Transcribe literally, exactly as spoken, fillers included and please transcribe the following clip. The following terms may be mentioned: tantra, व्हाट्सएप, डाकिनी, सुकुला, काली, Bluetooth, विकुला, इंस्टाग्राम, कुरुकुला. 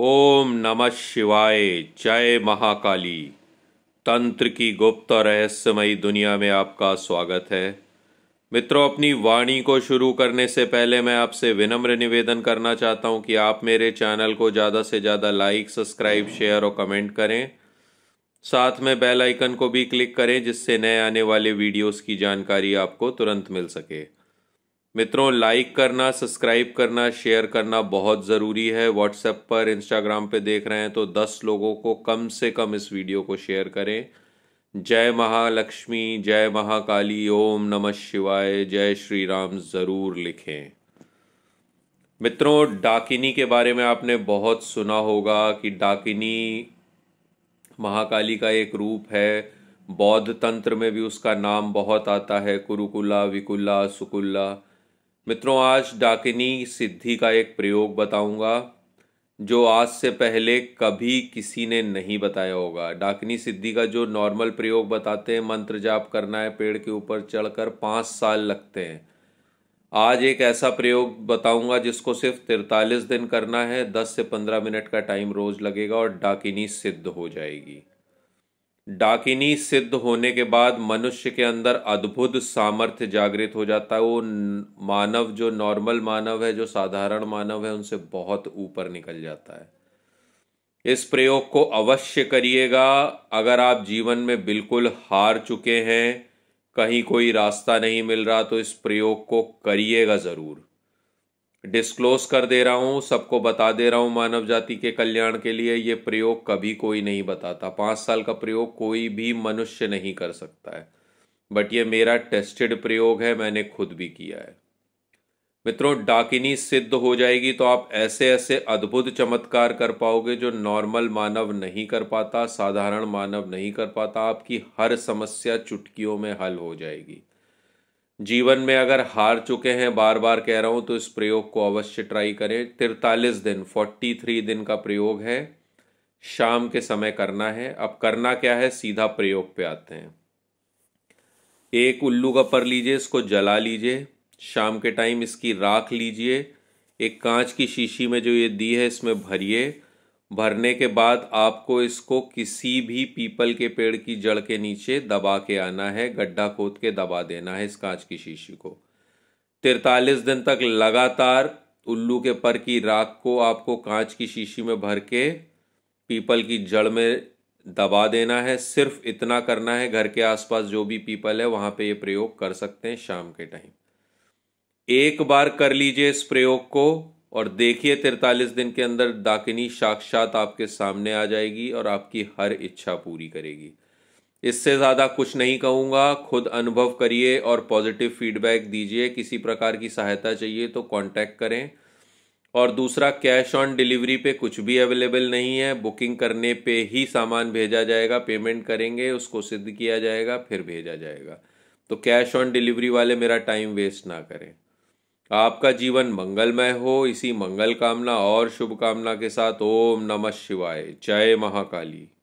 ओम नमः शिवाय। जय महाकाली। तंत्र की गुप्त और रहस्यमयी दुनिया में आपका स्वागत है। मित्रों, अपनी वाणी को शुरू करने से पहले मैं आपसे विनम्र निवेदन करना चाहता हूं कि आप मेरे चैनल को ज़्यादा से ज़्यादा लाइक, सब्सक्राइब, शेयर और कमेंट करें। साथ में बेल आइकन को भी क्लिक करें जिससे नए आने वाले वीडियोस की जानकारी आपको तुरंत मिल सके। मित्रों, लाइक करना, सब्सक्राइब करना, शेयर करना बहुत ज़रूरी है। व्हाट्सएप पर, इंस्टाग्राम पे देख रहे हैं तो दस लोगों को कम से कम इस वीडियो को शेयर करें। जय महालक्ष्मी, जय महाकाली, ओम नमः शिवाय, जय श्री राम ज़रूर लिखें। मित्रों, डाकिनी के बारे में आपने बहुत सुना होगा कि डाकिनी महाकाली का एक रूप है। बौद्ध तंत्र में भी उसका नाम बहुत आता है, कुरुकुला, विकुला, सुकुला। मित्रों, आज डाकिनी सिद्धि का एक प्रयोग बताऊंगा जो आज से पहले कभी किसी ने नहीं बताया होगा। डाकिनी सिद्धि का जो नॉर्मल प्रयोग बताते हैं, मंत्र जाप करना है, पेड़ के ऊपर चढ़कर पाँच साल लगते हैं। आज एक ऐसा प्रयोग बताऊंगा जिसको सिर्फ तिरतालीस दिन करना है। दस से पंद्रह मिनट का टाइम रोज़ लगेगा और डाकिनी सिद्ध हो जाएगी। डाकिनी सिद्ध होने के बाद मनुष्य के अंदर अद्भुत सामर्थ्य जागृत हो जाता है। वो मानव, जो नॉर्मल मानव है, जो साधारण मानव है, उनसे बहुत ऊपर निकल जाता है। इस प्रयोग को अवश्य करिएगा। अगर आप जीवन में बिल्कुल हार चुके हैं, कहीं कोई रास्ता नहीं मिल रहा, तो इस प्रयोग को करिएगा ज़रूर। डिस्क्लोज कर दे रहा हूँ, सबको बता दे रहा हूँ, मानव जाति के कल्याण के लिए ये प्रयोग कभी कोई नहीं बताता। पाँच साल का प्रयोग कोई भी मनुष्य नहीं कर सकता है, बट ये मेरा टेस्टेड प्रयोग है, मैंने खुद भी किया है। मित्रों, डाकिनी सिद्ध हो जाएगी तो आप ऐसे ऐसे अद्भुत चमत्कार कर पाओगे जो नॉर्मल मानव नहीं कर पाता, साधारण मानव नहीं कर पाता। आपकी हर समस्या चुटकियों में हल हो जाएगी। जीवन में अगर हार चुके हैं, बार बार कह रहा हूँ, तो इस प्रयोग को अवश्य ट्राई करें। तिरतालीस दिन, तैंतालीस दिन का प्रयोग है, शाम के समय करना है। अब करना क्या है, सीधा प्रयोग पे आते हैं। एक उल्लू का पर लीजिए, इसको जला लीजिए, शाम के टाइम इसकी राख लीजिए। एक कांच की शीशी में जो ये दी है इसमें भरिए। भरने के बाद आपको इसको किसी भी पीपल के पेड़ की जड़ के नीचे दबा के आना है, गड्ढा खोद के दबा देना है इस कांच की शीशी को। तैंतालीस दिन तक लगातार उल्लू के पर की राख को आपको कांच की शीशी में भर के पीपल की जड़ में दबा देना है। सिर्फ इतना करना है। घर के आसपास जो भी पीपल है वहाँ पे ये प्रयोग कर सकते हैं शाम के टाइम। एक बार कर लीजिए इस प्रयोग को और देखिए तैंतालीस दिन के अंदर डाकिनी साक्षात आपके सामने आ जाएगी और आपकी हर इच्छा पूरी करेगी। इससे ज़्यादा कुछ नहीं कहूँगा। खुद अनुभव करिए और पॉजिटिव फीडबैक दीजिए। किसी प्रकार की सहायता चाहिए तो कांटेक्ट करें। और दूसरा, कैश ऑन डिलीवरी पे कुछ भी अवेलेबल नहीं है। बुकिंग करने पे ही सामान भेजा जाएगा, पेमेंट करेंगे, उसको सिद्ध किया जाएगा, फिर भेजा जाएगा। तो कैश ऑन डिलीवरी वाले मेरा टाइम वेस्ट ना करें। आपका जीवन मंगलमय हो, इसी मंगल कामना और शुभकामना के साथ ओम नमः शिवाय। जय महाकाली।